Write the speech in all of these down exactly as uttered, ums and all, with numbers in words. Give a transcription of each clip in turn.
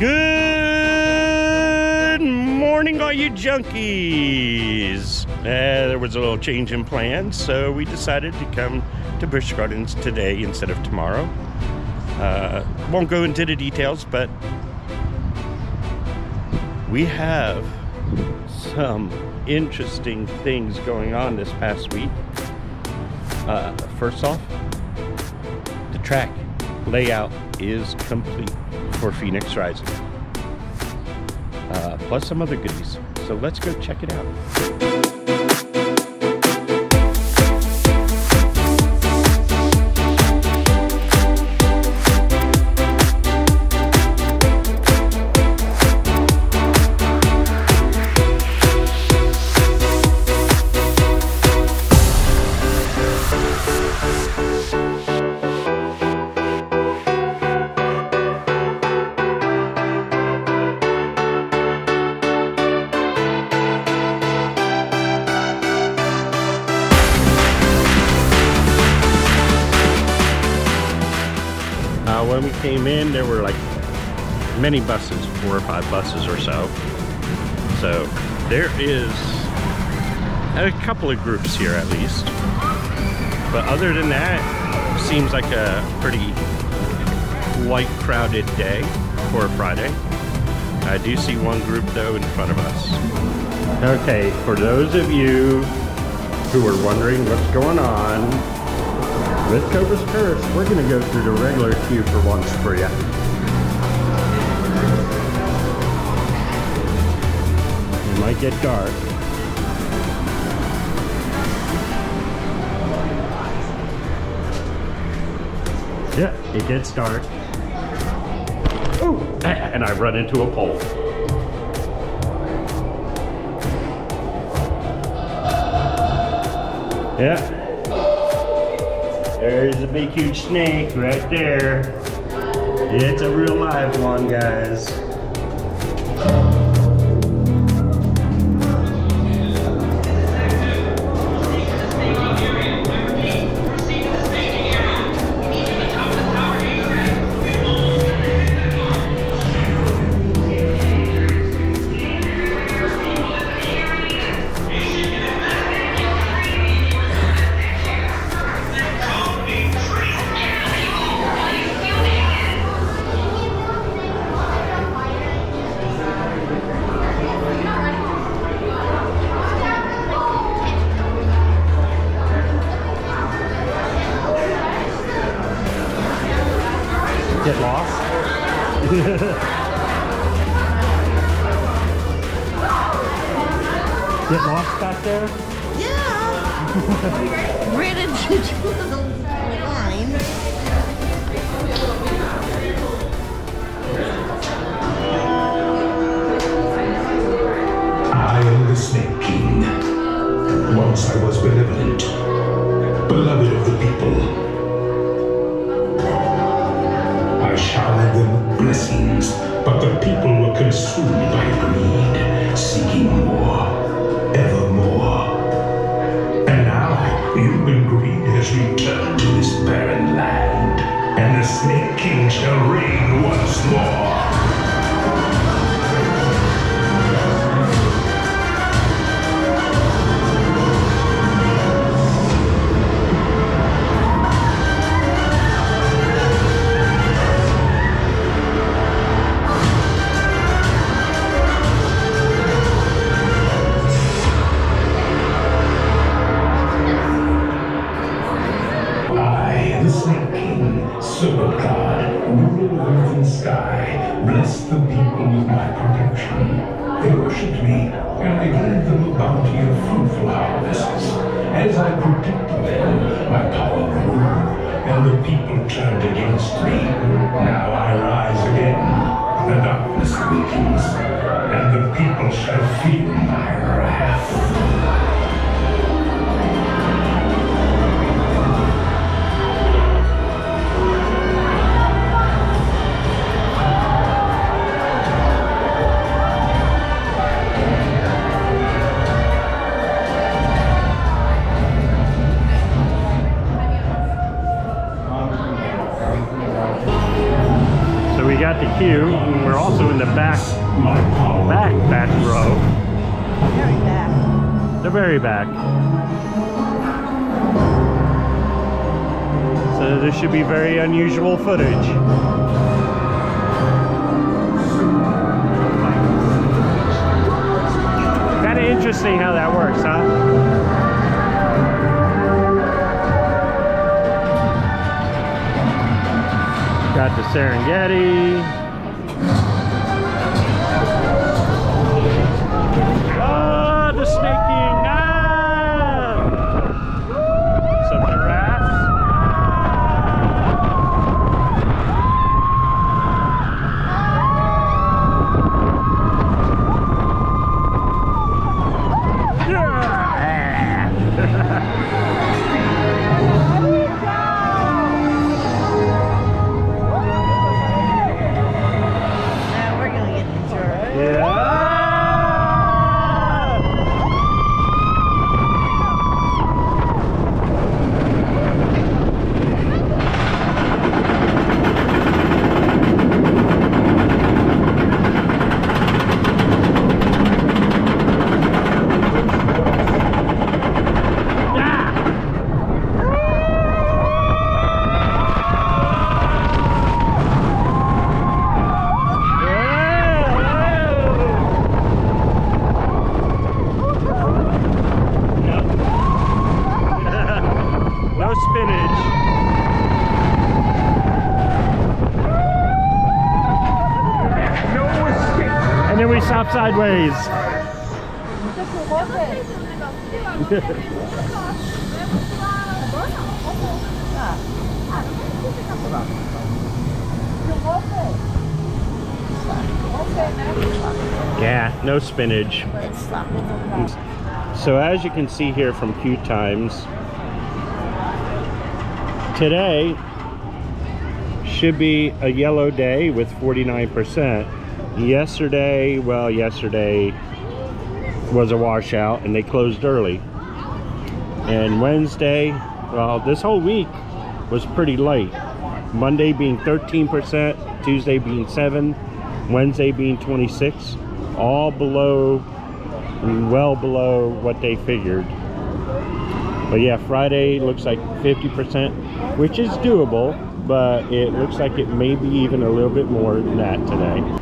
Good morning, all you junkies. Uh, there was a little change in plans, so we decided to come to Busch Gardens today instead of tomorrow. Uh, won't go into the details, but we have some interesting things going on this past week. Uh, first off, the track layout is complete for Phoenix Rising, uh, plus some other goodies. So let's go check it out. When we came in, there were like many buses, four or five buses or so. So there is a couple of groups here at least. But other than that, seems like a pretty light crowded day for a Friday. I do see one group though in front of us. Okay, for those of you who are wondering what's going on, with Cobra's Curse, we're going to go through the regular queue for once for you. It might get dark. Yeah, it gets dark. Ooh, and I run into a pole. Yeah. There's a big, huge snake right there. It's a real live one, guys. Get lost. Get lost back there? Yeah. Ran into two of those lines. I am the Snake King. Once I was benevolent, beloved of the people. Showered them blessings, but the people were consumed by greed, seeking more, ever more. And now human greed has returned to this barren land, and the Snake King shall reign once more. Thank you. and we're also in the back, back, back row. Very back. The very back. So this should be very unusual footage. Interesting how that works, huh? Got the Serengeti. Oh, the snake king! Ah! Some sideways. Yeah, no spinach. So as you can see here from Q Times, today should be a yellow day with forty-nine percent. Yesterday, well, yesterday was a washout and they closed early. And Wednesday, well, this whole week was pretty light. Monday being thirteen percent, Tuesday being seven, Wednesday being twenty-six, all below, well below what they figured. But yeah, Friday looks like fifty percent, which is doable, but it looks like it may be even a little bit more than that today.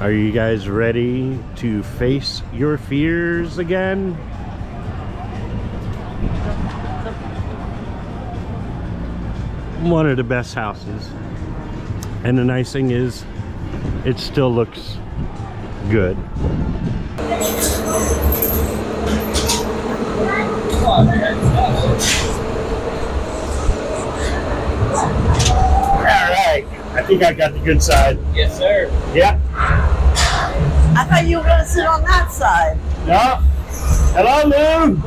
Are you guys ready to face your fears again? One of the best houses. And the nice thing is, it still looks good. All right, I think I got the good side. Yes, sir. Yeah. I thought you were going to sit on that side. Yeah. Hello, Lou.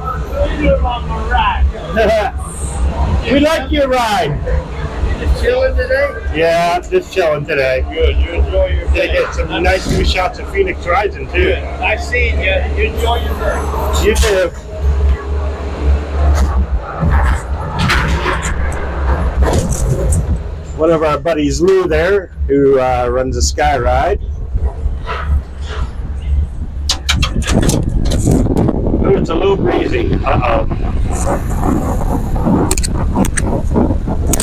You're on my ride. We like your ride. Just chilling today? Yeah, just chilling today. Good. You enjoy your day. They get some I'm nice new shots of Phoenix Rising, too. Good. I've seen you. You enjoy your bird. You too. One of our buddies, Lou, there, who uh, runs a sky ride. Ooh, it's a little breezy. Uh-oh.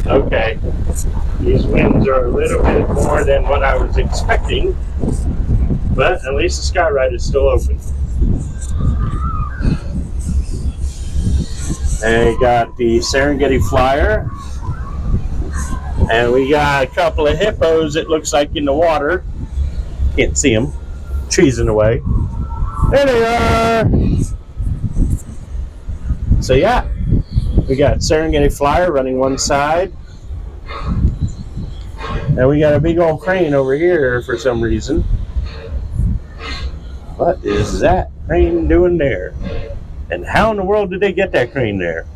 Okay. These winds are a little bit more than what I was expecting, but at least the sky ride is still open. They got the Serengeti Flyer, and we got a couple of hippos, it looks like, in the water. Can't see them. Trees in the way. There they are! So yeah, we got Serengeti Flyer running one side. And we got a big old crane over here for some reason. What is that crane doing there? And how in the world did they get that crane there?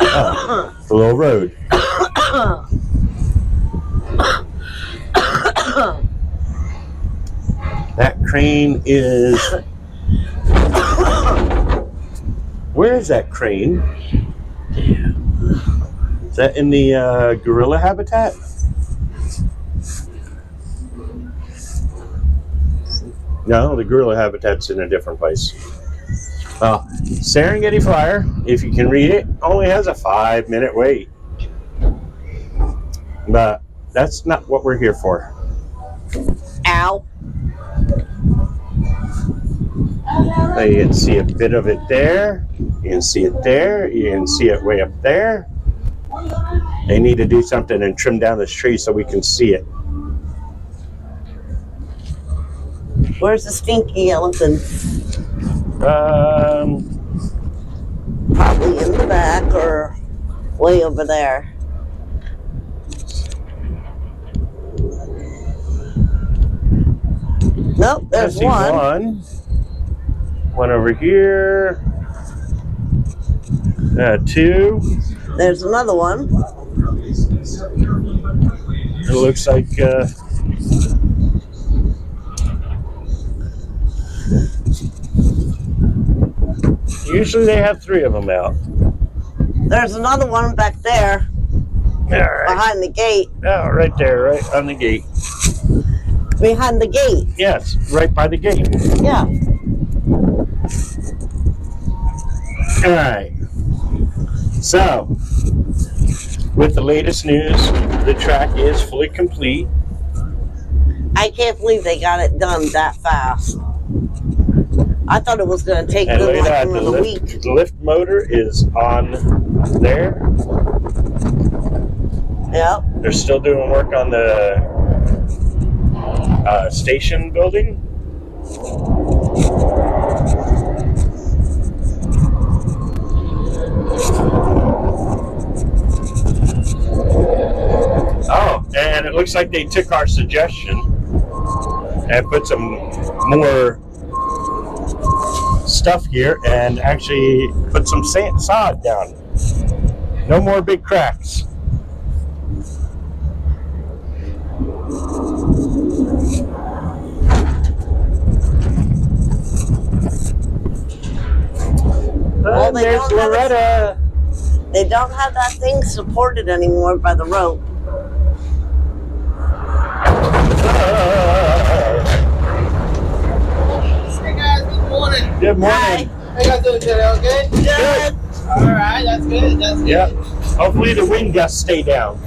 Oh, it's a little road. That crane is... Where is that crane? Is that in the uh, gorilla habitat? No, the gorilla habitat's in a different place. Uh, Serengeti Flyer, if you can read it, only has a five minute wait. But that's not what we're here for. Ow. So you can see a bit of it there. You can see it there. You can see it way up there. They need to do something and trim down this tree so we can see it. Where's the stinky elephant? Um, probably in the back or way over there. Nope, there's one. one. One over here. Uh, two. There's another one. It looks like uh, usually they have three of them out. There's another one back there. All right. Behind the gate. Oh, right there, right on the gate. Behind the gate. Yes, right by the gate. Yeah. All right. So, with the latest news, the track is fully complete. I can't believe they got it done that fast. I thought it was going to take them like another week. The lift motor is on there. Yep. They're still doing work on the uh, station building. Oh, and it looks like they took our suggestion and put some more stuff here and actually put some sand, sod down. No more big cracks. Well, and there's Loretta. It, they don't have that thing supported anymore by the rope. Hey guys, good morning. Good morning. Hi. How you guys doing today? All good? Good. Alright, that's good. That's good. Yep. Hopefully the wind gusts stay down.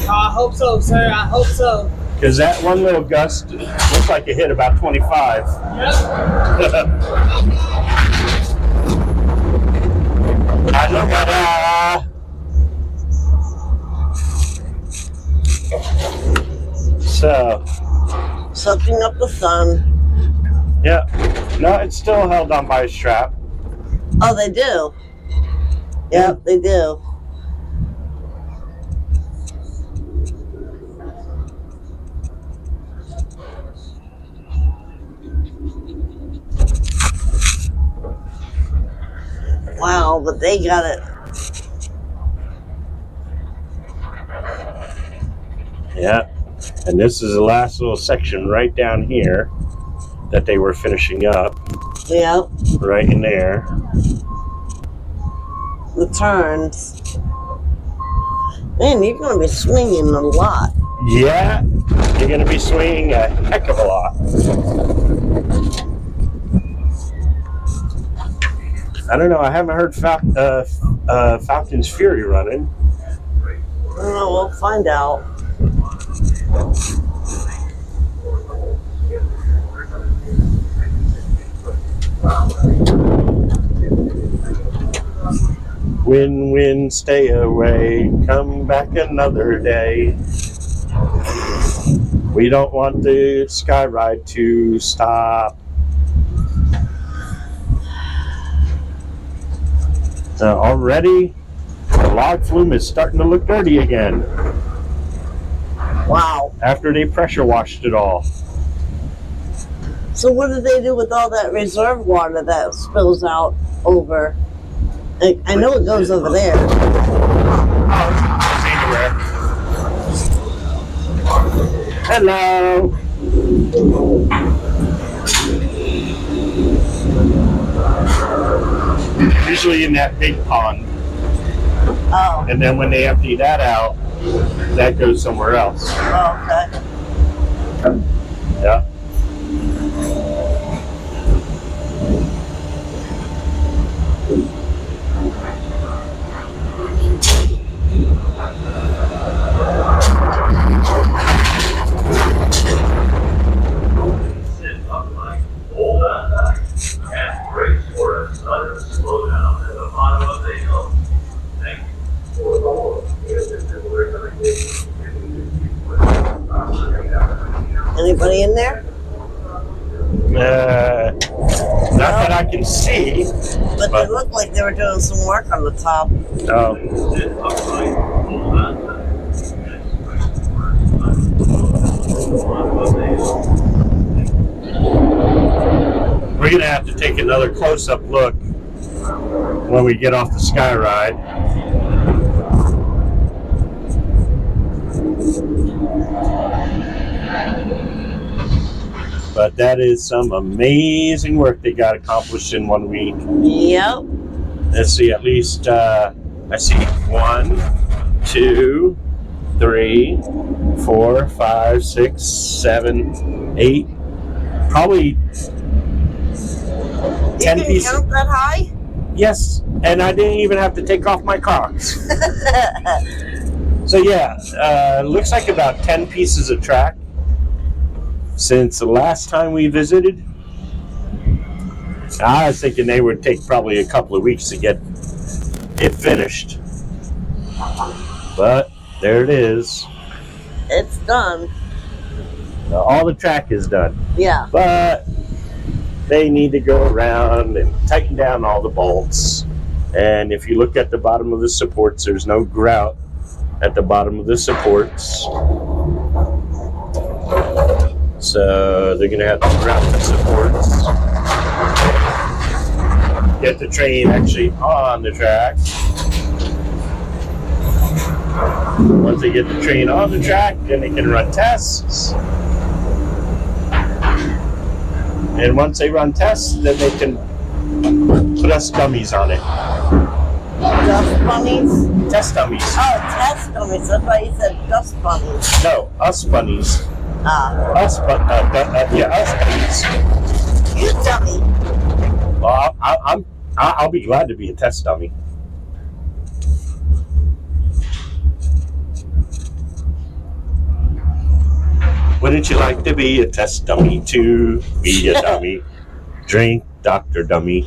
Oh, I hope so, sir. I hope so. Because that one little gust looks like it hit about twenty-five. Yep. I look at that. So. Something up the sun. Yeah. No, it's still held on by a strap. Oh, they do. Yep, they do. Wow, but they got it. Yeah. And this is the last little section right down here that they were finishing up. Yeah. Right in there. The turns. Man, you're going to be swinging a lot. Yeah, you're going to be swinging a heck of a lot. I don't know. I haven't heard Fal uh, uh, Falcon's Fury running. I don't know. We'll find out. Win, win, stay away, come back another day. We don't want the sky ride to stop. So already the log flume is starting to look dirty again. Wow. After they pressure washed it all. So what do they do with all that reserve water that spills out over? I, I know it goes over there. Oh, it's anywhere. Hello. Usually in that big pond. Oh. And then when they empty that out, that goes somewhere else. Oh, okay. Yeah. Uh, not that I can see. But, but they looked like they were doing some work on the top. Oh. We're going to have to take another close-up look when we get off the sky ride. But that is some amazing work they got accomplished in one week. Yep. Let's see, at least, uh, I see one, two, three, four, five, six, seven, eight, probably ten pieces. You can count that high? Yes, and I didn't even have to take off my Crocs. So yeah, uh, looks like about ten pieces of track since the last time we visited. I was thinking they would take probably a couple of weeks to get it finished, but there it is. It's done. All the track is done. Yeah. But they need to go around and tighten down all the bolts. And if you look at the bottom of the supports, there's no grout at the bottom of the supports. So they're gonna have to grout the supports, get the train actually on the track. Once they get the train on the track, then they can run tests. And once they run tests, then they can put us dummies on it. Dust bunnies? Test dummies. Oh, test dummies. I thought you said dust bunnies. No, us bunnies. Ah. Us bu uh, bu uh, yeah, us bunnies. You dummy. Well, I, I, I'm, I, I'll be glad to be a test dummy. Wouldn't you like to be a test dummy too? Be a dummy. Drink Doctor Dummy.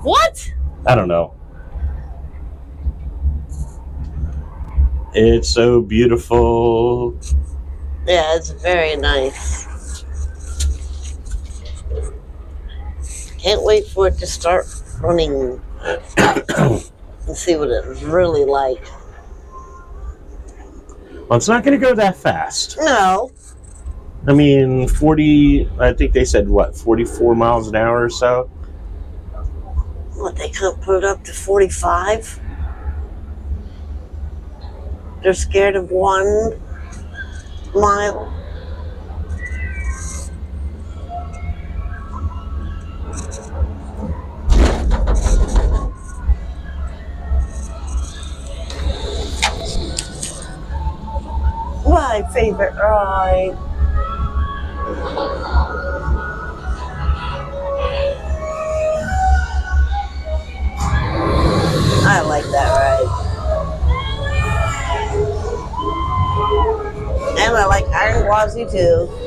What? I don't know. It's so beautiful. Yeah, it's very nice. Can't wait for it to start running and see what it's really like. Well, it's not going to go that fast. No. I mean, forty, I think they said, what, forty-four miles an hour or so? What, they couldn't put it up to forty-five? They're scared of one mile. My favorite ride. I like that ride. And I like Iron Gwazi too.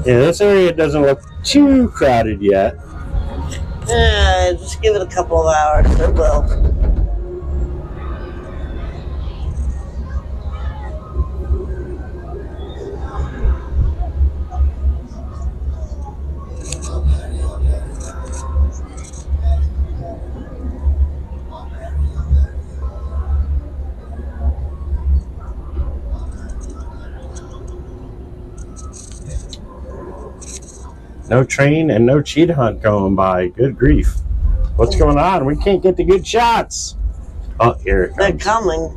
Yeah, this area doesn't look too crowded yet. Yeah, just give it a couple of hours, it will. No train and no cheetah hunt going by. Good grief. What's going on? We can't get the good shots. Oh, here it comes. They're coming.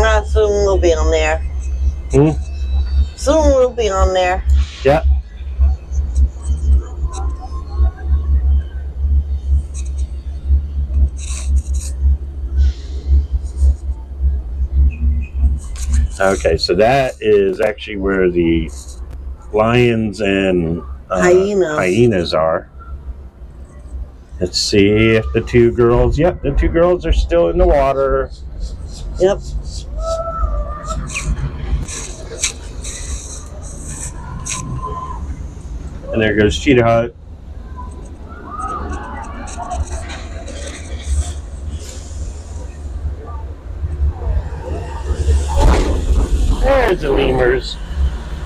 I assume we'll be on there. Hmm? Soon we'll be on there. Yep. Okay, so that is actually where the lions and uh, hyenas. hyenas are. Let's see if the two girls, yep, the two girls are still in the water. Yep. And there goes Cheetah Hunt. There's the lemurs.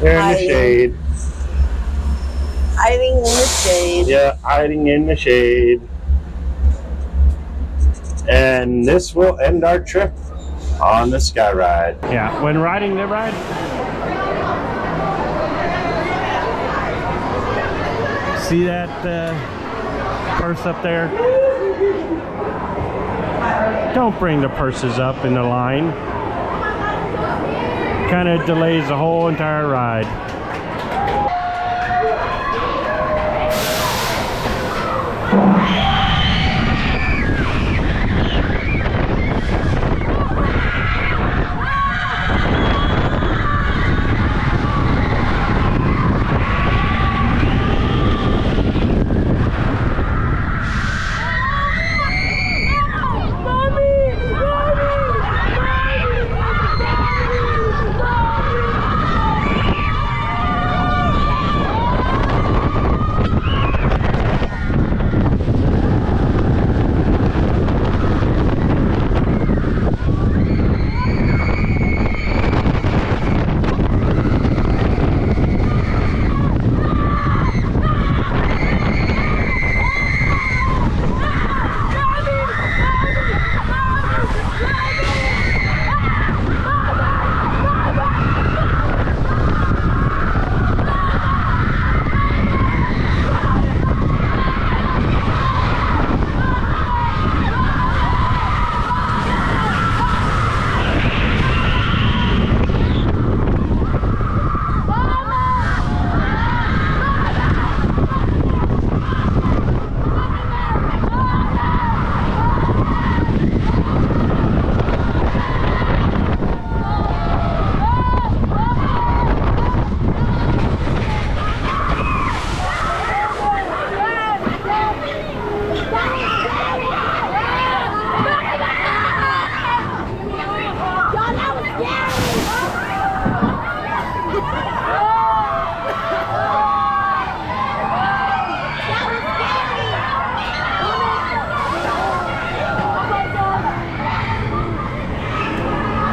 They're in the shade. Hiding in the shade. Yeah, hiding in the shade. And this will end our trip on the Sky Ride. Yeah, when riding the ride, see that uh, purse up there? Don't bring the purses up in the line. Kind of delays the whole entire ride.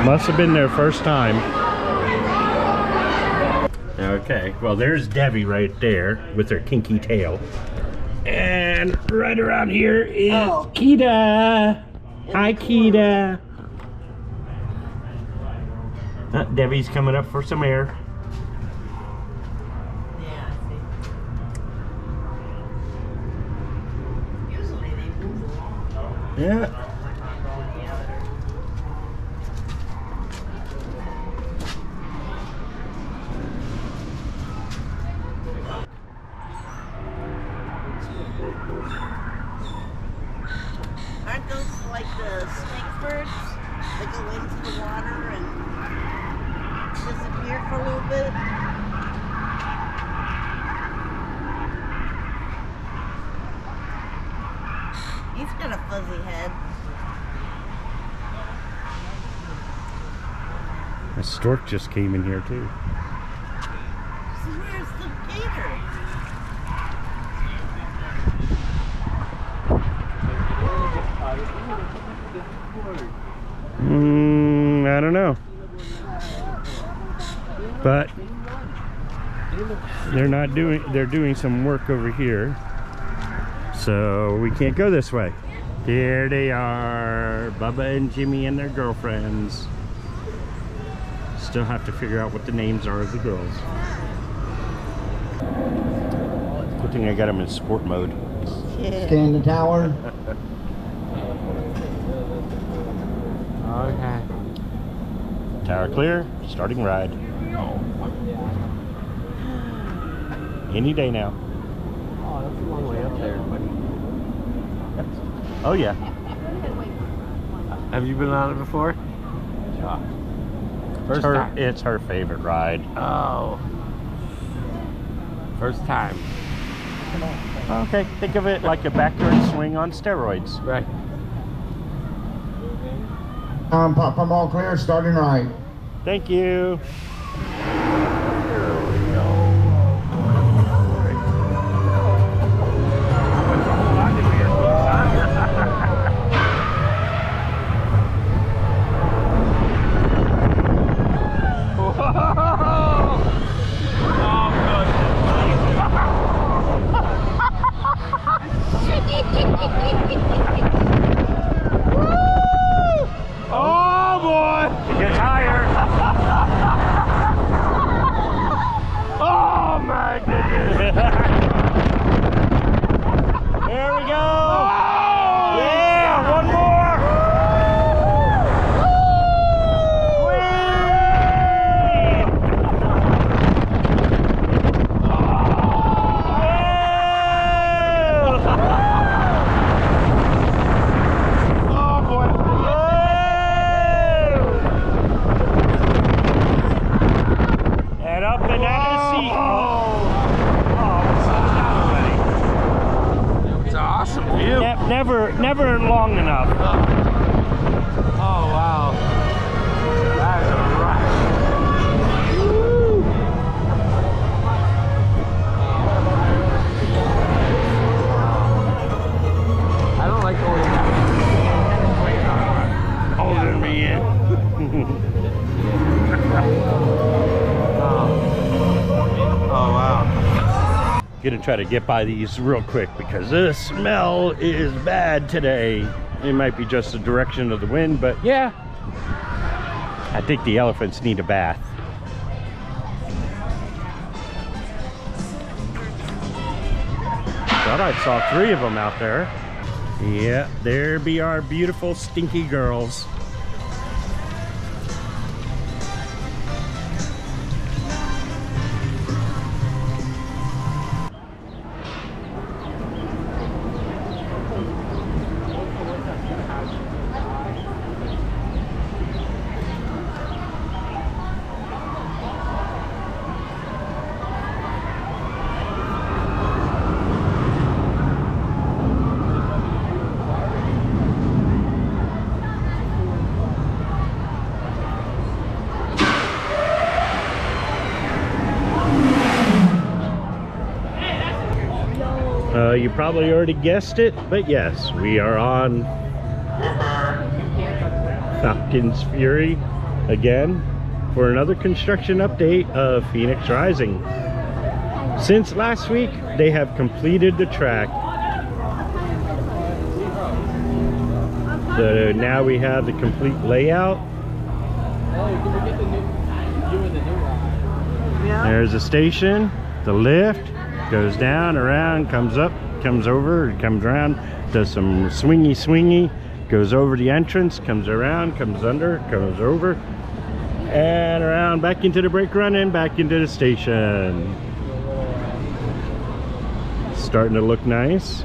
Must have been their first time. Okay, well there's Debbie right there with her kinky tail. And right around here is oh. Kita. Hi Kita. Uh, Debbie's coming up for some air. Yeah, I see. Usually they move along. Yeah. A stork just came in here too. So where's the gator? Mm, I don't know. But they're not doing. They're doing some work over here, so we can't go this way. Here they are, Bubba and Jimmy and their girlfriends. Still have to figure out what the names are of the girls. Good thing I got them in sport mode. Yeah. Stand the tower. Okay. Tower clear. Starting ride. Any day now. Oh, that's a long way up there, buddy. Oh yeah. Have you been on it before? Yeah. First her, time. It's her favorite ride. Oh. First time. Okay, think of it like a backward swing on steroids. Right. Um, pop, I'm all clear, starting right. Thank you. Never, never long enough. Oh, oh wow. That is a rush. Woo. I don't like going out. Older man. Oh. Oh, wow. Gonna try to get by these real quick because the smell is bad today. It might be just the direction of the wind, but yeah, I think the elephants need a bath. Thought I saw three of them out there. Yeah, there be our beautiful stinky girls. Uh, you probably already guessed it, but yes, we are on Falcon's Fury again for another construction update of Phoenix Rising. Since last week, they have completed the track. So now we have the complete layout. There's a station, the lift. Goes down, around, comes up, comes over, comes around, does some swingy swingy, goes over the entrance, comes around, comes under, comes over, and around, back into the brake run and back into the station. Starting to look nice,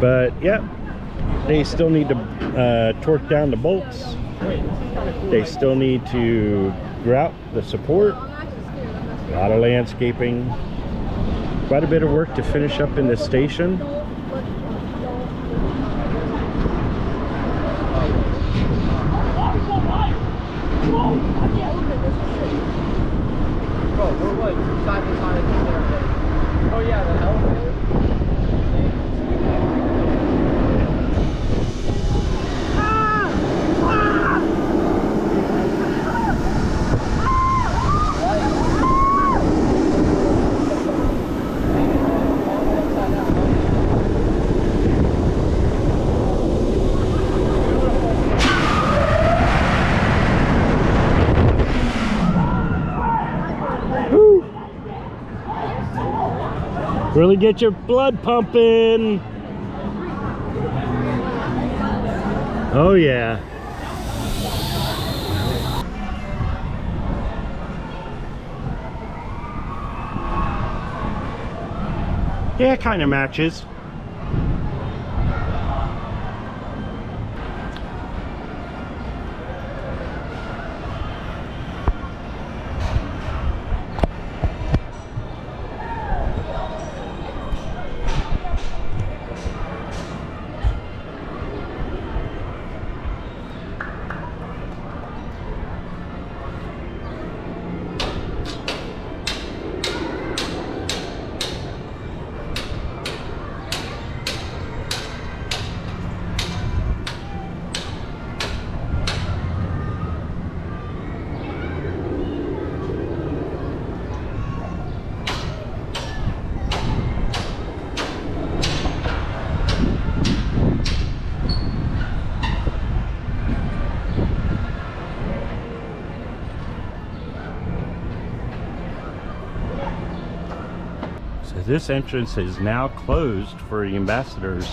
but yep, they still need to uh, torque down the bolts. They still need to grout the support. A lot of landscaping. Quite a bit of work to finish up in the station. Really get your blood pumping. Oh yeah. Yeah, it kind of matches. This entrance is now closed for ambassadors.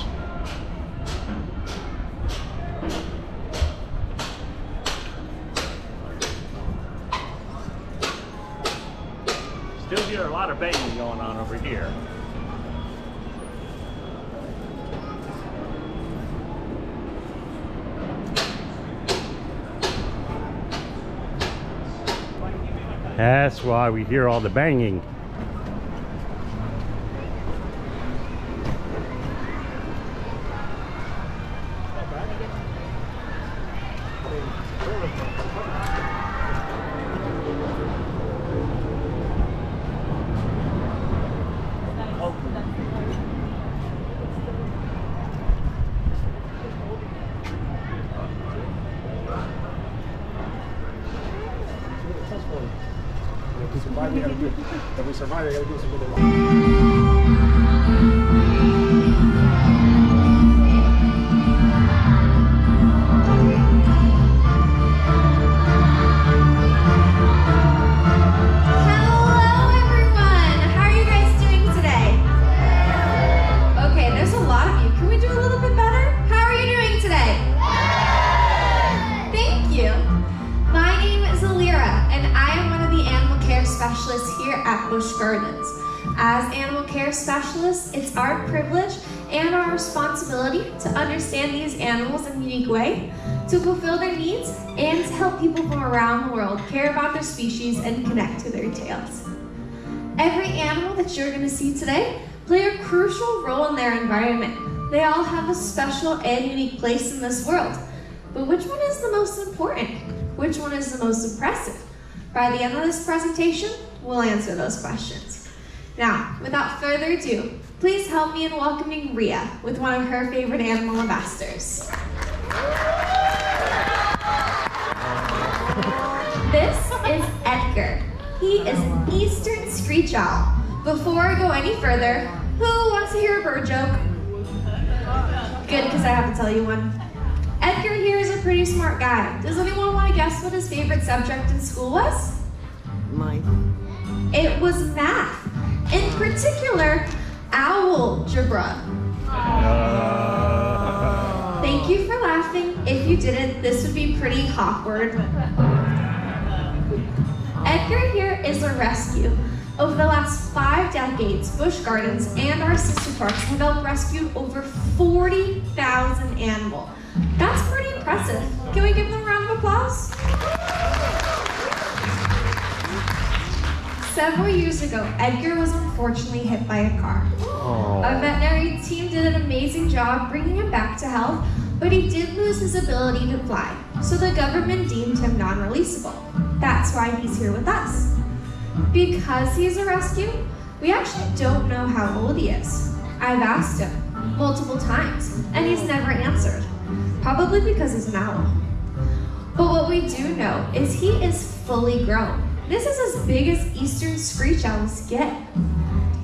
Still hear a lot of banging going on over here. That's why we hear all the banging. To fulfill their needs and to help people from around the world care about their species and connect to their tails. Every animal that you're going to see today plays a crucial role in their environment. They all have a special and unique place in this world. But which one is the most important? Which one is the most impressive? By the end of this presentation, we'll answer those questions. Now, without further ado, please help me in welcoming Rhea with one of her favorite animal ambassadors. This is Edgar. He is an Eastern Screech Owl. Before I go any further, who wants to hear a bird joke? Good, because I have to tell you one. Edgar here is a pretty smart guy. Does anyone want to guess what his favorite subject in school was? Mine. It was math. In particular, owl gibra. Uh... Thank you for laughing. If you didn't, this would be pretty awkward. Edgar here is a rescue. Over the last five decades, Busch Gardens and our sister parks have helped rescue over forty thousand animals. That's pretty impressive. Can we give them a round of applause? Several years ago, Edgar was unfortunately hit by a car. Aww. Our veterinary team did an amazing job bringing him back to health, but he did lose his ability to fly, so the government deemed him non-releasable. That's why he's here with us. Because he's a rescue, we actually don't know how old he is. I've asked him multiple times, and he's never answered. Probably because he's an owl. But what we do know is he is fully grown. This is as big as Eastern Screech Owls get.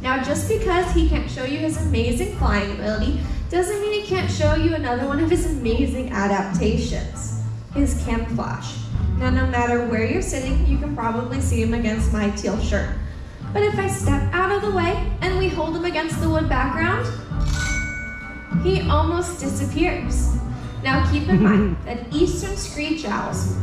Now, just because he can't show you his amazing flying ability doesn't mean he can't show you another one of his amazing adaptations, his camouflage. Now, no matter where you're sitting, you can probably see him against my teal shirt. But if I step out of the way and we hold him against the wood background, he almost disappears. Now, keep in mind that Eastern Screech Owls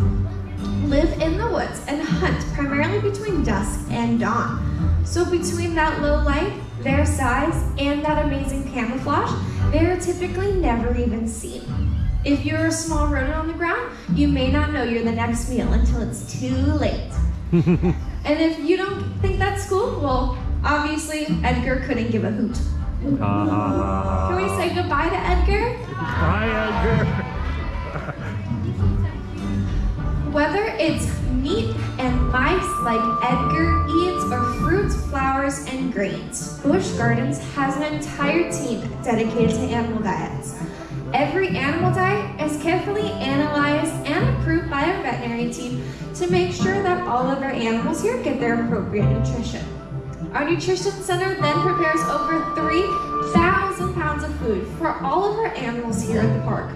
live in the woods and hunt primarily between dusk and dawn. So between that low light, their size, and that amazing camouflage, they are typically never even seen. If you're a small rodent on the ground, you may not know you're the next meal until it's too late. And if you don't think that's cool, well, obviously Edgar couldn't give a hoot. Uh, Can we say goodbye to Edgar? Bye, Edgar. Whether it's meat and mice like Edgar eats, or fruits, flowers, and grains, Busch Gardens has an entire team dedicated to animal diets. Every animal diet is carefully analyzed and approved by our veterinary team to make sure that all of our animals here get their appropriate nutrition. Our nutrition center then prepares over three thousand pounds of food for all of our animals here at the park.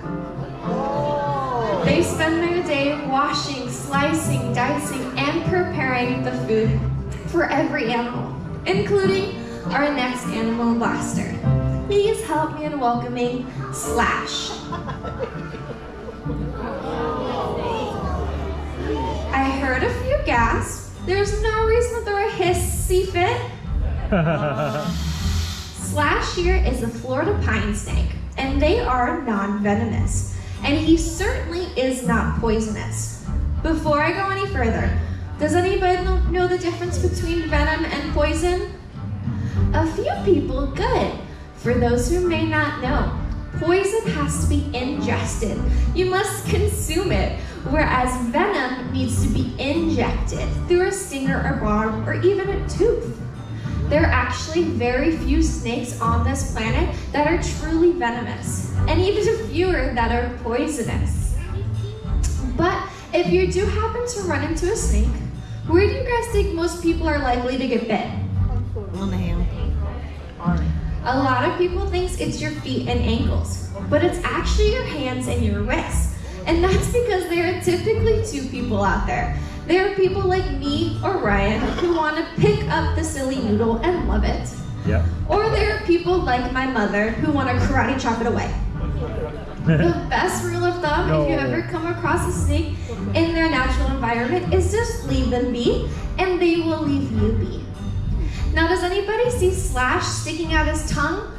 They spend their day washing, slicing, dicing, and preparing the food for every animal, including our next animal blaster. Please help me in welcoming Slash. I heard a few gasps. There's no reason to throw a hissy fit. Slash here is a Florida pine snake, and they are non-venomous, and he certainly is not poisonous. Before I go any further, does anybody know the difference between venom and poison? A few people, good. For those who may not know, poison has to be ingested. You must consume it, whereas venom needs to be injected through a stinger or barb or even a tooth. There are actually very few snakes on this planet that are truly venomous, and even fewer that are poisonous. But if you do happen to run into a snake, where do you guys think most people are likely to get bit? On the hand. A lot of people think it's your feet and ankles, but it's actually your hands and your wrists. And that's because there are typically two people out there. There are people like me or Ryan who want to pick up the silly noodle and love it. Yep. Or there are people like my mother who want to karate chop it away. The best rule of thumb, no. if you ever come across a snake in their natural environment, is just leave them be, and they will leave you be. Now, does anybody see Slash sticking out his tongue?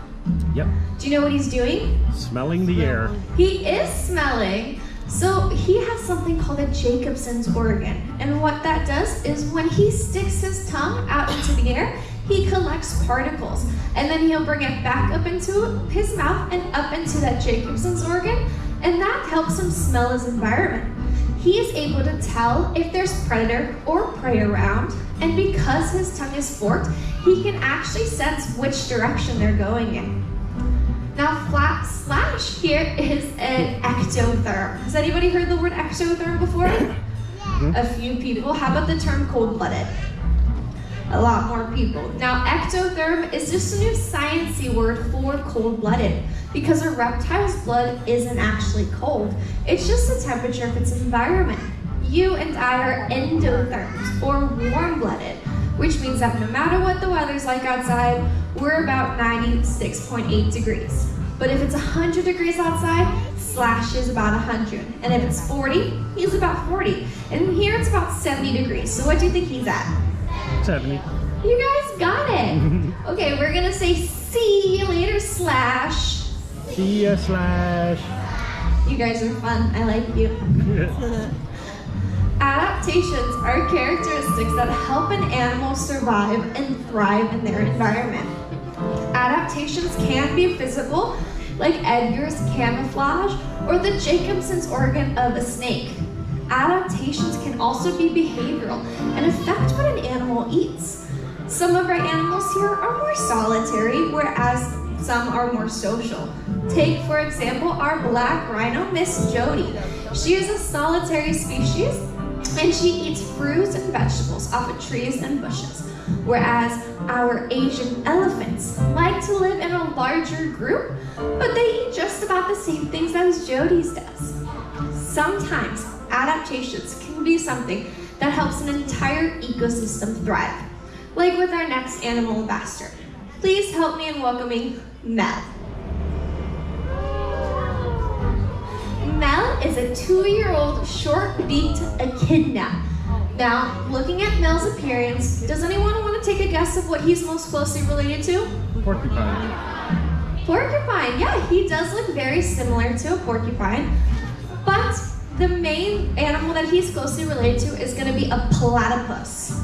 Yep. Do you know what he's doing? Smelling the air. He is smelling. So he has something called a Jacobson's organ, and what that does is when he sticks his tongue out into the air, he collects particles, and then he'll bring it back up into his mouth and up into that Jacobson's organ, and that helps him smell his environment. He is able to tell if there's predator or prey around, and because his tongue is forked, he can actually sense which direction they're going in. Now, flat Slash here is an ectotherm. Has anybody heard the word ectotherm before? Yeah. A few people. How about the term cold-blooded? A lot more people. Now, ectotherm is just a new sciencey word for cold-blooded because a reptile's blood isn't actually cold. It's just the temperature of its environment. You and I are endotherms, or warm-blooded, which means that no matter what the weather's like outside, we're about ninety-six point eight degrees. But if it's one hundred degrees outside, Slash is about one hundred. And if it's forty, he's about forty. And here it's about seventy degrees. So what do you think he's at? seventy. You guys got it. Okay, we're gonna say see you later, Slash. See ya, Slash. You guys are fun, I like you. Adaptations are characteristics that help an animal survive and thrive in their environment. Adaptations can be physical, like Edgar's camouflage or the Jacobson's organ of a snake. Adaptations can also be behavioral and affect what an animal eats. Some of our animals here are more solitary, whereas some are more social. Take, for example, our black rhino, Miss Jody. She is a solitary species, and she eats fruits and vegetables off of trees and bushes, whereas our Asian elephants like to live in a larger group, but they eat just about the same things as Jody's does. Sometimes adaptations can be something that helps an entire ecosystem thrive, like with our next animal ambassador. Please help me in welcoming Mel. Mel is a two-year-old short-beaked echidna. Now, looking at Mel's appearance, does anyone want to take a guess of what he's most closely related to? Porcupine. Porcupine, yeah, he does look very similar to a porcupine. But the main animal that he's closely related to is going to be a platypus.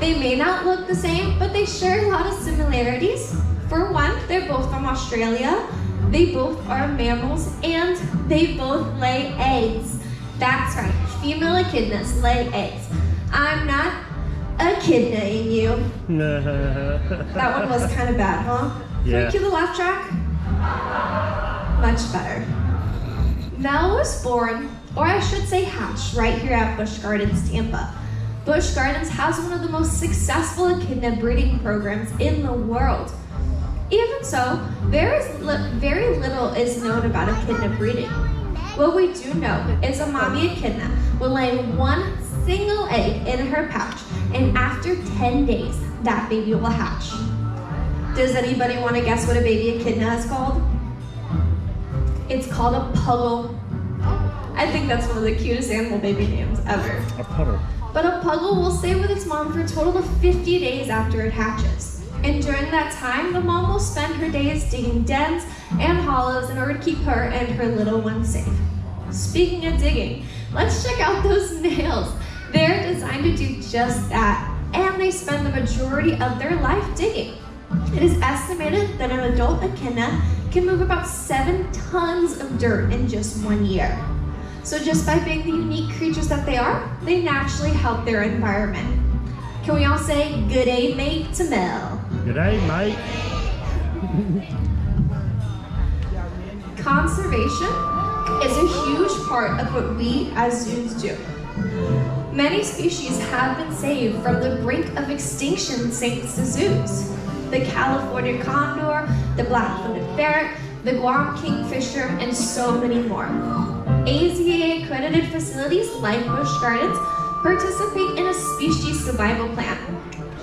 They may not look the same, but they share a lot of similarities. For one, they're both from Australia. They both are mammals, and they both lay eggs. That's right, female echidnas lay eggs. I'm not echidnaing you. That one was kind of bad, huh? Yeah. Can we cue the laugh track? Much better. Mel was born, or I should say hatched, right here at Busch Gardens Tampa. Busch Gardens has one of the most successful echidna breeding programs in the world. Even so, very, li very little is known about echidna breeding. What we do know is a mommy echidna will lay one single egg in her pouch, and after ten days, that baby will hatch. Does anybody want to guess what a baby echidna is called? It's called a puggle. I think that's one of the cutest animal baby names ever. A puggle. But a puggle will stay with its mom for a total of fifty days after it hatches. And during that time, the mom will spend her days digging dens and hollows in order to keep her and her little one safe. Speaking of digging, let's check out those nails. They're designed to do just that, and they spend the majority of their life digging. It is estimated that an adult echidna can move about seven tons of dirt in just one year. So just by being the unique creatures that they are, they naturally help their environment. Can we all say good day, mate, to Mel? Good day, mate. Conservation is a huge part of what we as zoos do. Many species have been saved from the brink of extinction thanks to zoos. The California condor, the black-footed ferret, the Guam kingfisher, and so many more. A Z A-accredited facilities like Busch Gardens participate in a species survival plan.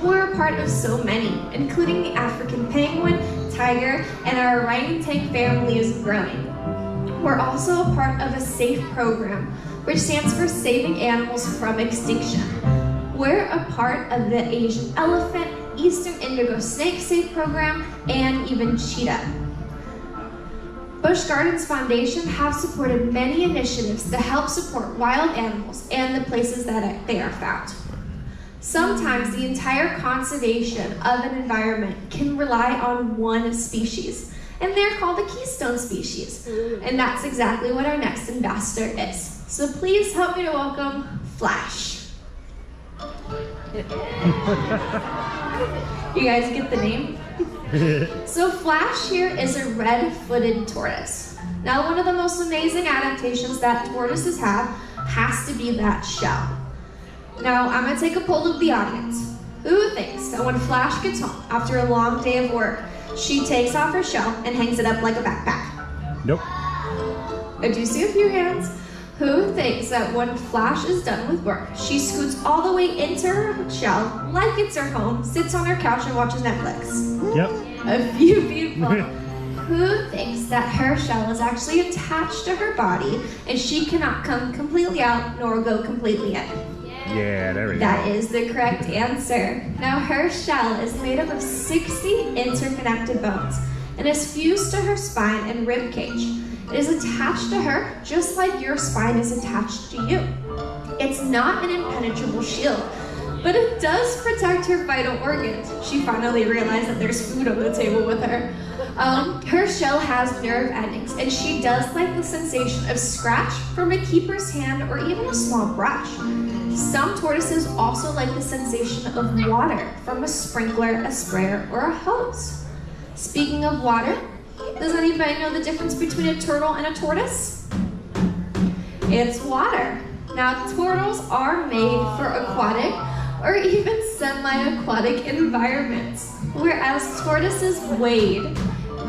We're a part of so many, including the African penguin, tiger, and our orangutan family is growing. We're also a part of a SAFE program, which stands for Saving Animals from Extinction. We're a part of the Asian elephant, Eastern indigo snake SAFE program, and even cheetah. Busch Gardens Foundation have supported many initiatives to help support wild animals and the places that they are found. Sometimes the entire conservation of an environment can rely on one species, and they're called the keystone species. And that's exactly what our next ambassador is. So please help me to welcome Flash. You guys get the name? So Flash here is a red-footed tortoise. Now, one of the most amazing adaptations that tortoises have has to be that shell. Now, I'm gonna take a poll of the audience. Who thinks that when Flash gets home after a long day of work, she takes off her shell and hangs it up like a backpack? Nope. I do see a few hands. Who thinks that when Flash is done with work, she scoots all the way into her shell like it's her home, sits on her couch, and watches Netflix? Yep. A few people. Who thinks that her shell is actually attached to her body and she cannot come completely out nor go completely in? Yeah, there we that go. That is the correct answer. Now, her shell is made up of sixty interconnected bones and is fused to her spine and rib cage. It is attached to her just like your spine is attached to you. It's not an impenetrable shield, but it does protect her vital organs. She finally realized that there's food on the table with her. Um, her shell has nerve endings, and she does like the sensation of scratch from a keeper's hand or even a small brush. Some tortoises also like the sensation of water from a sprinkler, a sprayer, or a hose. Speaking of water, does anybody know the difference between a turtle and a tortoise? It's water. Now, turtles are made for aquatic or even semi-aquatic environments, whereas tortoises wade.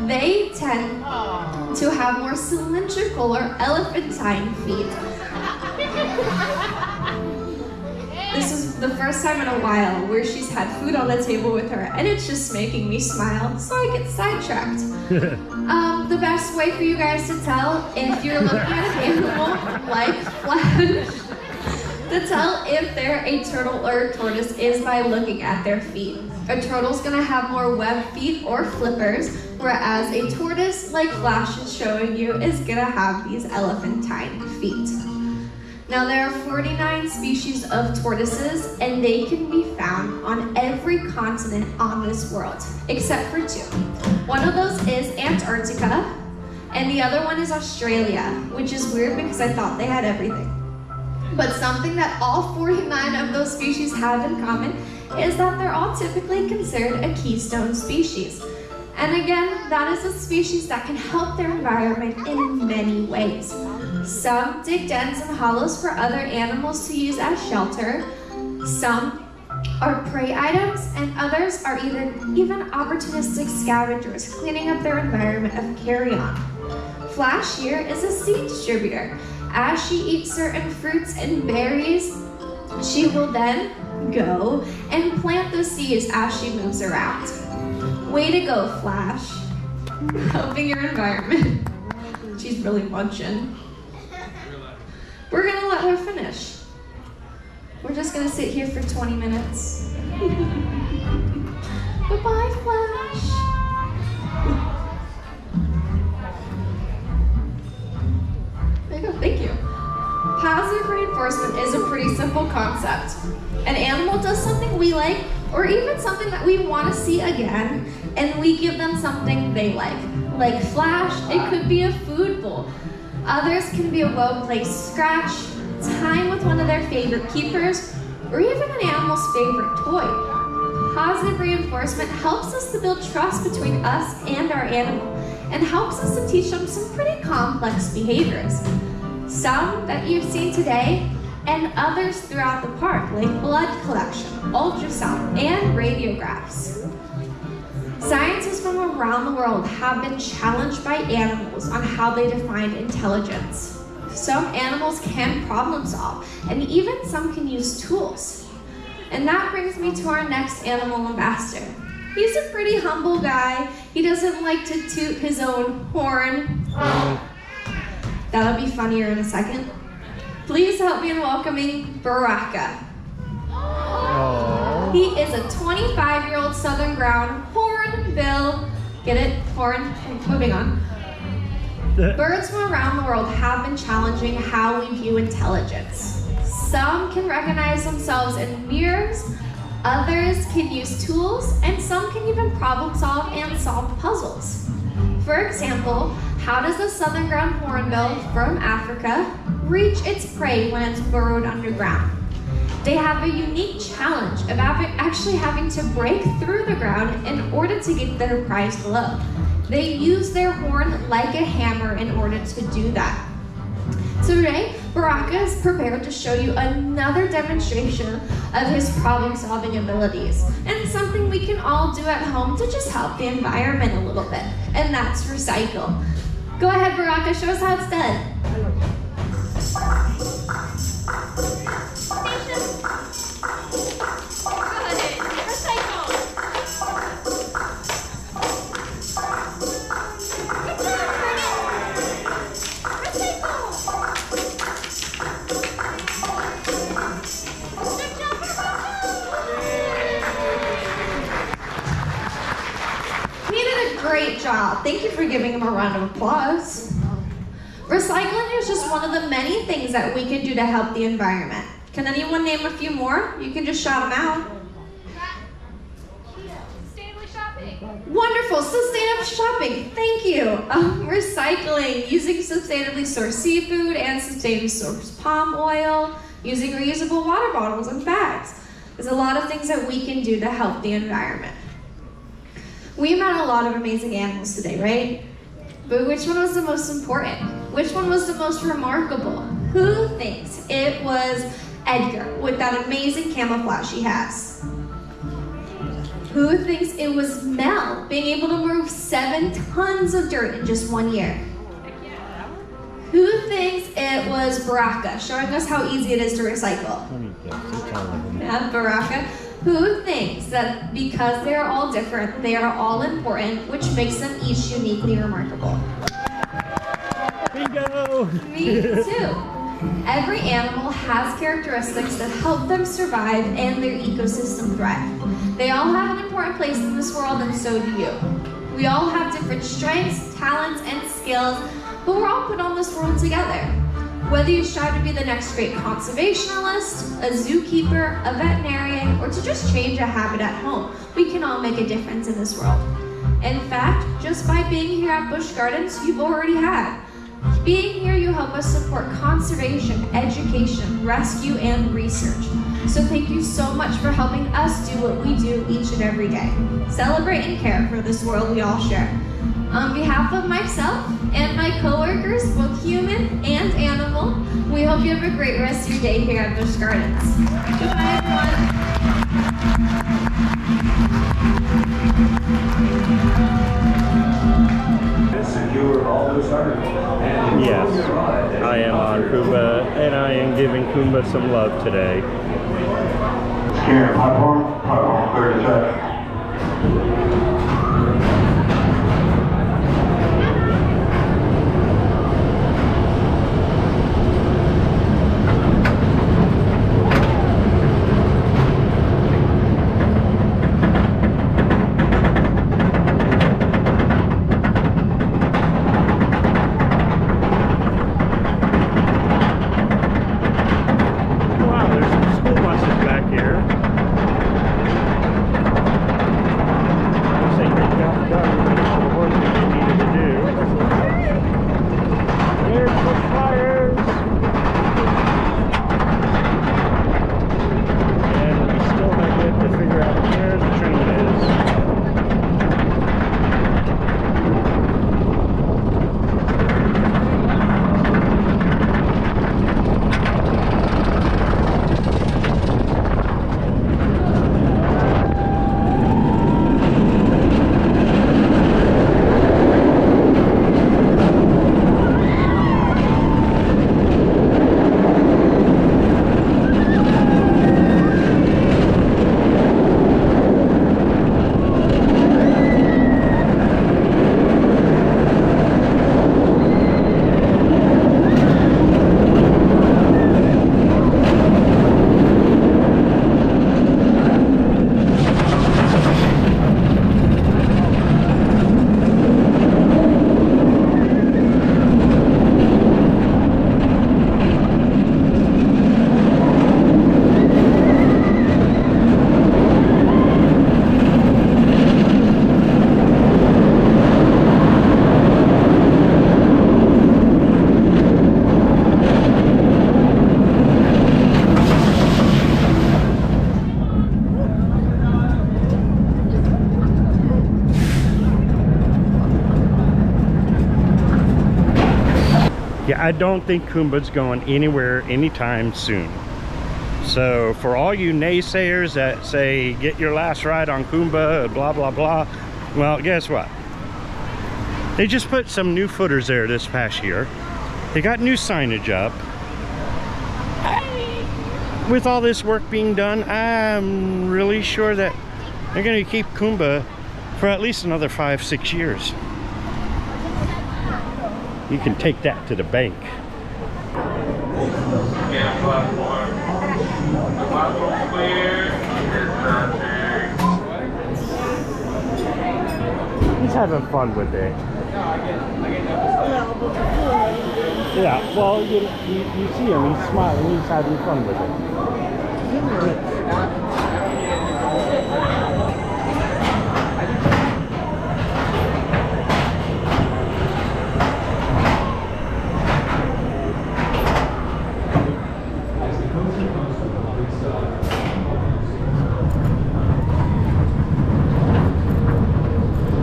They tend to have more cylindrical or elephantine feet. This is the first time in a while where she's had food on the table with her, and it's just making me smile, so I get sidetracked. um, the best way for you guys to tell if you're looking at an animal like Flash, to tell if they're a turtle or a tortoise is by looking at their feet. A turtle's gonna have more web feet or flippers, whereas a tortoise, like Flash is showing you, is gonna have these elephantine feet. Now, there are forty-nine species of tortoises, and they can be found on every continent on this world, except for two. One of those is Antarctica, and the other one is Australia, which is weird because I thought they had everything. But something that all forty-nine of those species have in common is that they're all typically considered a keystone species. And again, that is a species that can help their environment in many ways. Some dig dens and hollows for other animals to use as shelter. Some are prey items, and others are even, even opportunistic scavengers cleaning up their environment of carrion. Flash here is a seed distributor. As she eats certain fruits and berries, She will then go and plant those seeds as she moves around. Way to go, Flash. Helping your environment. She's really munching. We're gonna let her finish. We're just gonna sit here for twenty minutes. Goodbye, Flash. There you go, thank you. Positive reinforcement is a pretty simple concept. An animal does something we like, or even something that we want to see again, and we give them something they like. Like Flash, it could be a food bowl. Others can be a well-placed scratch, time with one of their favorite keepers, or even an animal's favorite toy. Positive reinforcement helps us to build trust between us and our animal, and helps us to teach them some pretty complex behaviors. Some that you've seen today, and others throughout the park, like blood collection, ultrasound, and radiographs. Scientists from around the world have been challenged by animals on how they define intelligence. Some animals can problem solve, and even some can use tools. And that brings me to our next animal ambassador. He's a pretty humble guy. He doesn't like to toot his own horn. That'll be funnier in a second. Please help me in welcoming Baraka. Aww. He is a twenty-five-year-old Southern Ground hornbill. Get it? Horn. Moving on. Birds from around the world have been challenging how we view intelligence. Some can recognize themselves in mirrors, others can use tools, and some can even problem solve and solve puzzles. For example, how does the Southern Ground hornbill from Africa reach its prey when it's burrowed underground? They have a unique challenge about actually having to break through the ground in order to get their prize below. They use their horn like a hammer in order to do that. So today, Baraka is prepared to show you another demonstration of his problem-solving abilities, and something we can all do at home to just help the environment a little bit, and that's recycle. Go ahead, Baraka, show us how it's done. Great job. Thank you for giving him a round of applause. Recycling is just one of the many things that we can do to help the environment. Can anyone name a few more? You can just shout them out. Sustainable shopping. Wonderful. Sustainable shopping. Thank you. Um, recycling, using sustainably sourced seafood and sustainably sourced palm oil, using reusable water bottles and bags. There's a lot of things that we can do to help the environment. We met a lot of amazing animals today, right? But which one was the most important? Which one was the most remarkable? Who thinks it was Edgar with that amazing camouflage he has? Who thinks it was Mel being able to move seven tons of dirt in just one year? Who thinks it was Baraka showing us how easy it is to recycle? Yeah, Baraka. Who thinks that because they are all different, they are all important, which makes them each uniquely remarkable? Bingo! Me too. Every animal has characteristics that help them survive and their ecosystem thrive. They all have an important place in this world, and so do you. We all have different strengths, talents, and skills, but we're all put on this world together. Whether you strive to be the next great conservationalist, a zookeeper, a veterinarian, or to just change a habit at home, we can all make a difference in this world. In fact, just by being here at Busch Gardens, you've already had. Being here, you help us support conservation, education, rescue, and research. So thank you so much for helping us do what we do each and every day. Celebrate and care for this world we all share. On behalf of myself and my coworkers, both human and animal, we hope you have a great rest of your day here at Busch Gardens. Goodbye, everyone. Yes. I am on Kumba, and I am giving Kumba some love today. Here, platform, platform clear to I don't think Kumba's going anywhere anytime soon. So for all you naysayers that say, get your last ride on Kumba, blah, blah, blah. Well, guess what? They just put some new footers there this past year. They got new signage up. With all this work being done, I'm really sure that they're gonna keep Kumba for at least another five, six years. You can take that to the bank. Yeah, platform. The platform clear. It's not there. He's having fun with it. No, I get it. I get that. Yeah, well, you, you, you see him. He's smiling. He's having fun with it.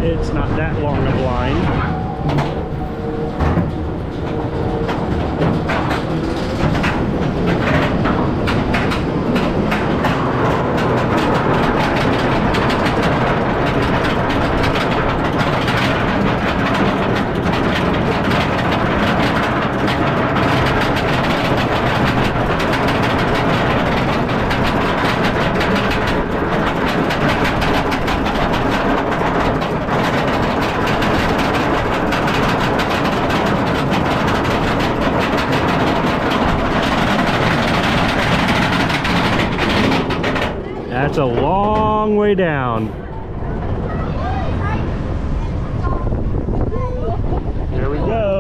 It's not that long of a line. It's a long way down. Here we go.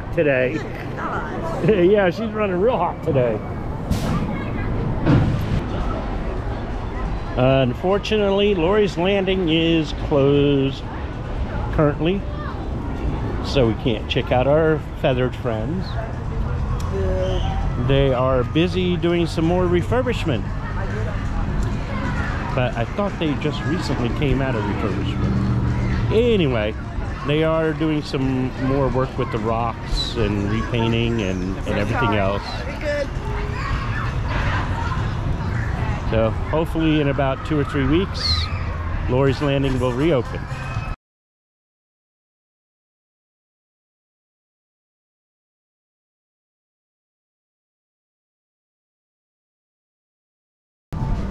hot today. Oh my gosh. Yeah, she's running real hot today. Uh, unfortunately, Lori's Landing is closed currently, so we can't check out our feathered friends. They are busy doing some more refurbishment, but I thought they just recently came out of refurbishment. Anyway, they are doing some more work with the rocks and repainting and, and everything else. So hopefully in about two or three weeks, Lori's Landing will reopen.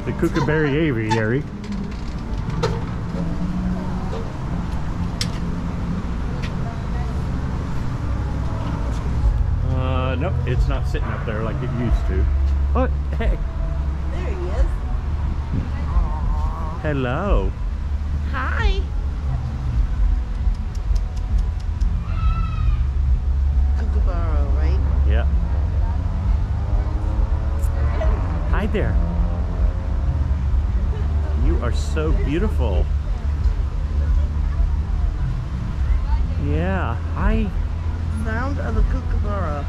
The Kookaberry Avery. Uh, nope, it's not sitting up there like it used to. What? Hey. There he is. Hello. Hi. Kookaburra, right? Yeah. Hi there. You are so beautiful. Yeah, I sound of the kookaburra.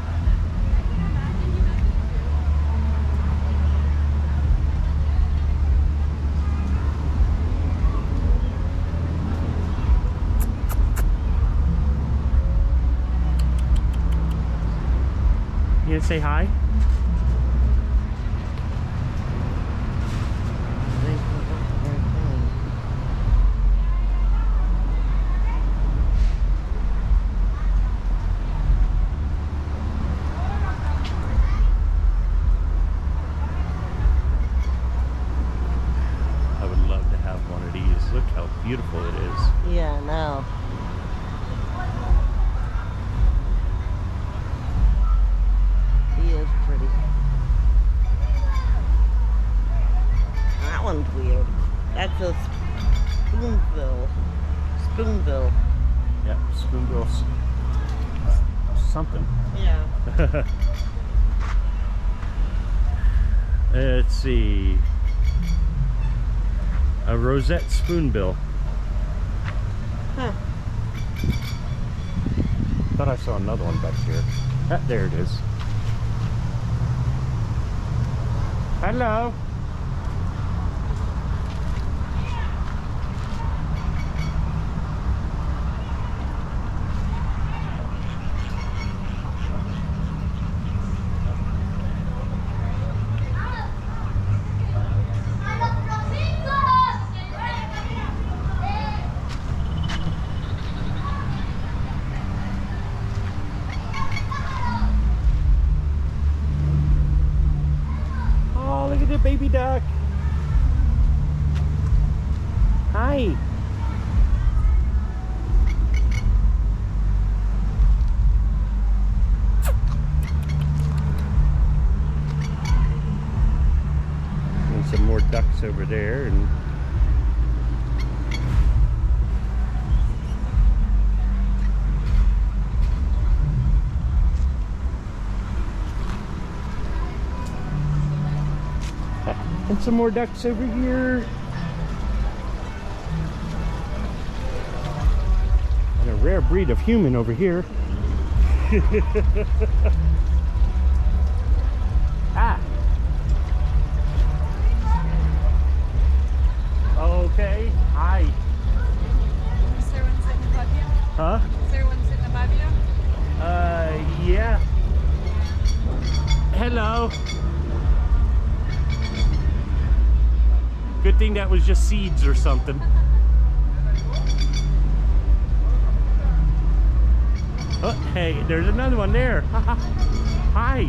You gonna say hi? Beautiful it is. Yeah, I know. He is pretty. That one's weird. That's a spoonbill. Spoonbill. Yep, spoonbill. Something. Yeah. Let's see. A Roseate Spoonbill. Huh. Thought I saw another one back here. Ah, there it is. Hello. Baby duck. Hi. And some more ducks over there. And And some more ducks over here. And a rare breed of human over here. Ah. Okay. Hi. Is there one sitting above you? Huh? Is there one sitting above you? Uh, yeah. Hello. Good thing that was just seeds or something. Oh, hey, there's another one there. Hi.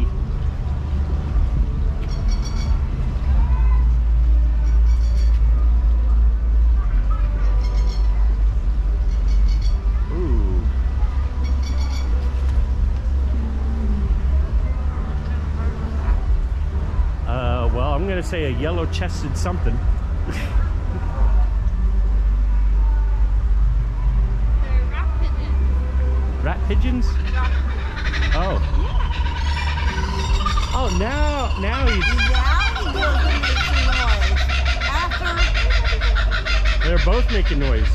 Ooh. Uh, well, I'm gonna say a yellow-chested something. Rat pigeons? Oh. Yeah. Oh, now, now he's... Now he goes and makes some noise. After... They're both making noise.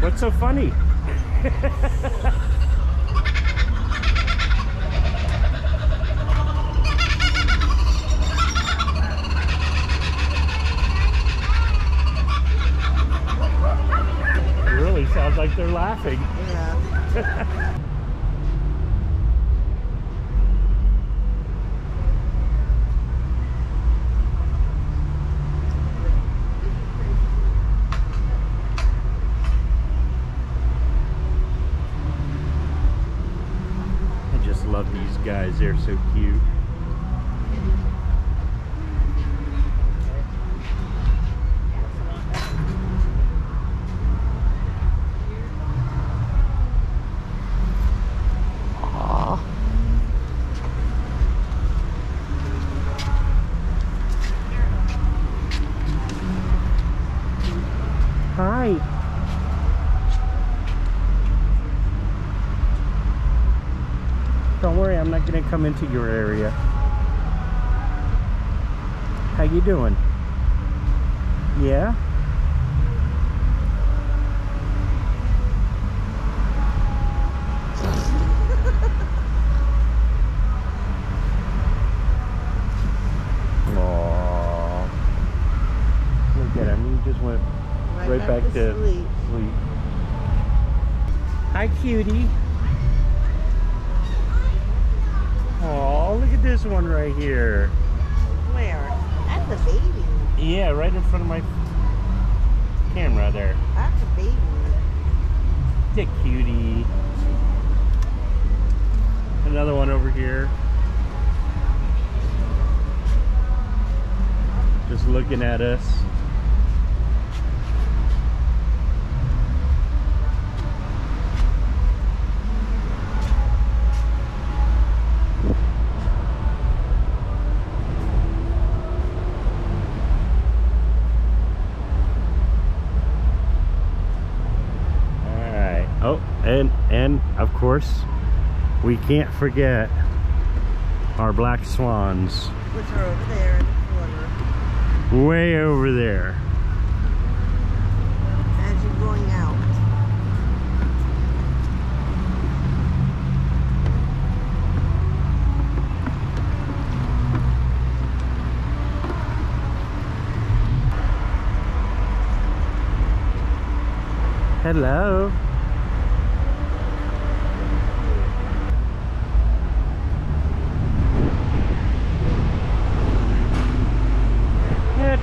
What's so funny? It really sounds like they're laughing. Yeah. Guys, they're so cute. Aww. Hi. Don't worry, I'm not gonna come into your area. How you doing? Yeah? Aww. Look at him, he just went right, right back, back to sleep. sleep. Hi, cutie. Oh, look at this one right here. Where? That's a baby. Yeah, right in front of my camera there. That's a baby. It's a cutie. Another one over here. Just looking at us. And, and of course, we can't forget our black swans. Which are over there in the corner. Way over there. As you're going out. Hello.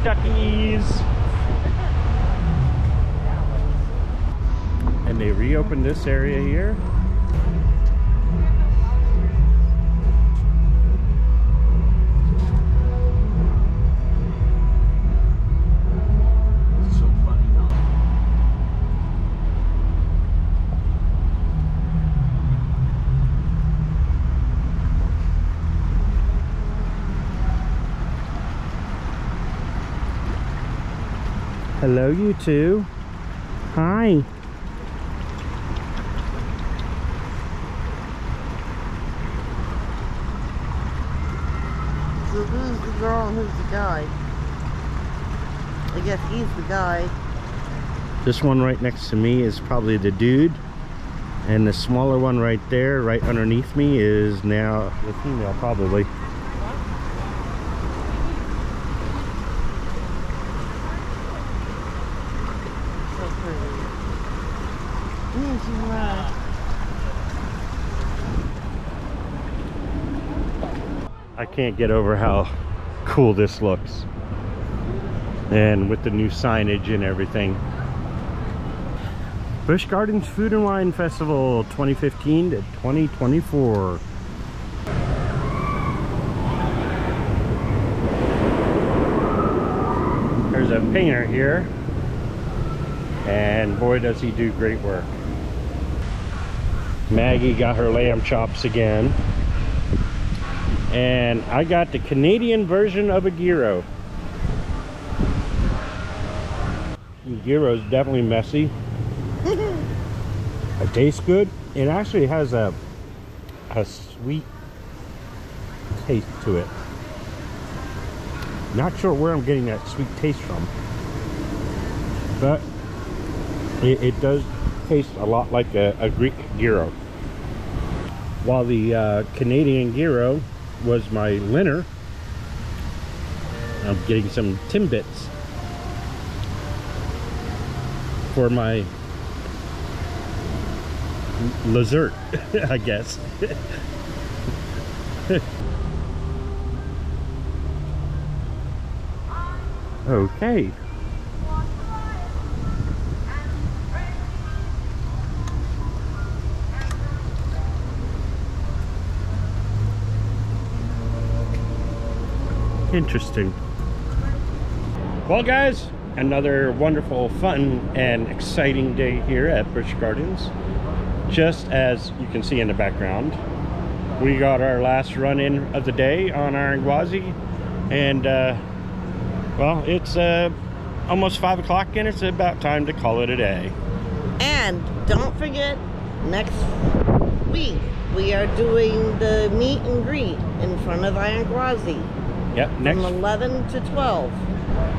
Duckies. And they reopened this area here. Hello, you two. Hi. So who's the girl and who's the guy? I guess he's the guy. This one right next to me is probably the dude. And the smaller one right there, right underneath me, is now the female, probably. I can't get over how cool this looks, and with the new signage and everything. Busch Gardens Food and Wine Festival twenty fifteen to twenty twenty-four. There's a painter here. and boy does he do great work. Maggie got her lamb chops again, and I got the Canadian version of a gyro. Gyro's definitely messy. It tastes good. It actually has a a sweet taste to it. Not sure where I'm getting that sweet taste from, but it, it does taste a lot like a, a Greek gyro. While the uh, Canadian gyro was my winner, I'm getting some Timbits for my dessert, I guess. Okay. Interesting. Well, guys, another wonderful, fun, and exciting day here at Busch Gardens. Just as you can see in the background, we got our last run-in of the day on Iron Gwazi, and uh, well, it's uh, almost five o'clock, and it's about time to call it a day. And don't forget, next week we are doing the meet and greet in front of Iron Gwazi. Yep, next from eleven to twelve.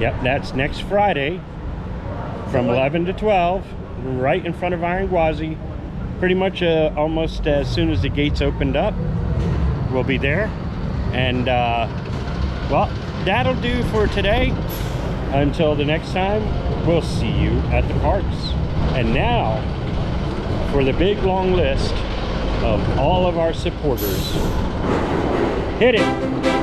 Yep, that's next Friday from so eleven to twelve, right in front of Iron Gwazi. Pretty much uh, almost as soon as the gates opened up, we'll be there. And uh, well, that'll do for today. Until the next time, we'll see you at the parks. And now for the big long list of all of our supporters. Hit it!